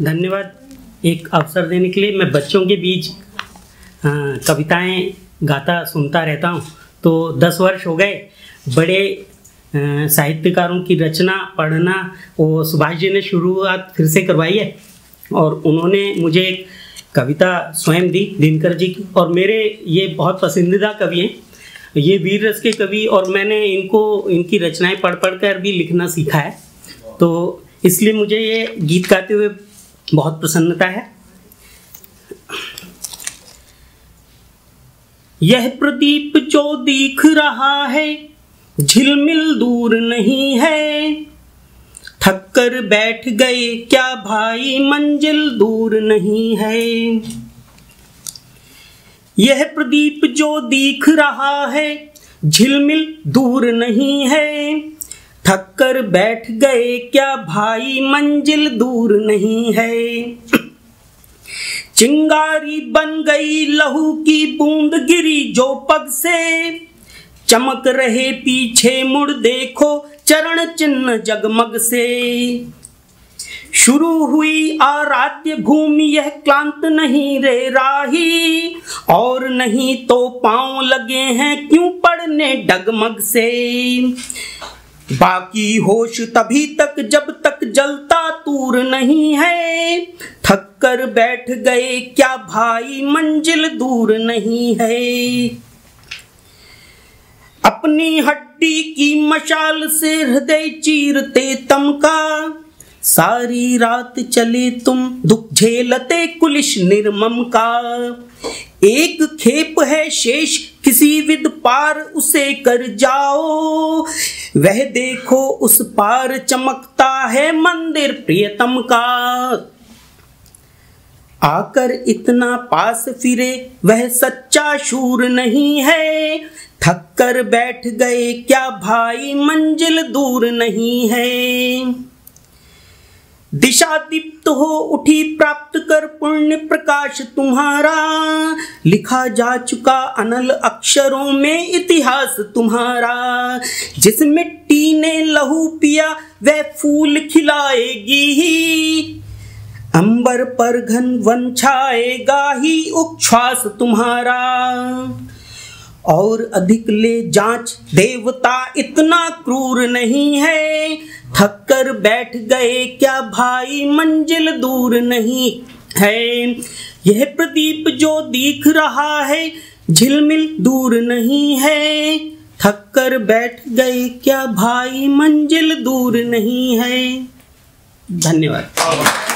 धन्यवाद एक अवसर देने के लिए। मैं बच्चों के बीच कविताएं गाता सुनता रहता हूं, तो 10 वर्ष हो गए। बड़े साहित्यकारों की रचना पढ़ना वो सुभाष जी ने शुरुआत फिर से करवाई है, और उन्होंने मुझे एक कविता स्वयं दी दिनकर जी की, और मेरे ये बहुत पसंदीदा कवि हैं, ये वीर रस के कवि, और मैंने इनको इनकी रचनाएं पढ़ पढ़ कर भी लिखना सीखा है, तो इसलिए मुझे ये गीत गाते हुए बहुत प्रसन्नता है। यह प्रदीप जो दिख रहा है झिलमिल दूर नहीं है, थक कर बैठ गए क्या भाई मंजिल दूर नहीं है। यह प्रदीप जो दिख रहा है झिलमिल दूर नहीं है, थक कर बैठ गए क्या भाई मंजिल दूर नहीं है। चिंगारी बन गई लहू की बूंद गिरी जो पग से, चमक रहे पीछे मुड़ देखो चरण चिन्ह जगमग से। शुरू हुई आराध्य भूमि यह क्लांत नहीं रे राही, और नहीं तो पांव लगे हैं क्यों पड़ने डगमग से। बाकी होश तभी तक जब तक जलता तूर नहीं है, थक कर बैठ गए क्या भाई मंजिल दूर नहीं है। अपनी हड्डी की मशाल से हृदय चीरते तम का, सारी रात चले तुम दुख झेलते कुलिश निर्मम का। एक खेप है शेष किसी विद पार उसे कर जाओ, वह देखो उस पार चमकता है मंदिर प्रियतम का। आकर इतना पास फिरे वह सच्चा शूर नहीं है, थक कर बैठ गए क्या भाई मंजिल दूर नहीं है। दिशा दीप्त हो उठी प्राप्त कर पुण्य प्रकाश तुम्हारा, लिखा जा चुका अनल अक्षरों में इतिहास तुम्हारा। जिस मिट्टी ने लहू पिया वह फूल खिलाएगी ही, अंबर पर घन वन छाएगा ही उच्छ्वास तुम्हारा। और अधिक ले जांच देवता इतना क्रूर नहीं है, थक कर बैठ गए क्या भाई मंजिल दूर नहीं है। यह प्रदीप जो दिख रहा है झिलमिल दूर नहीं है, थक कर बैठ गए क्या भाई मंजिल दूर नहीं है। धन्यवाद।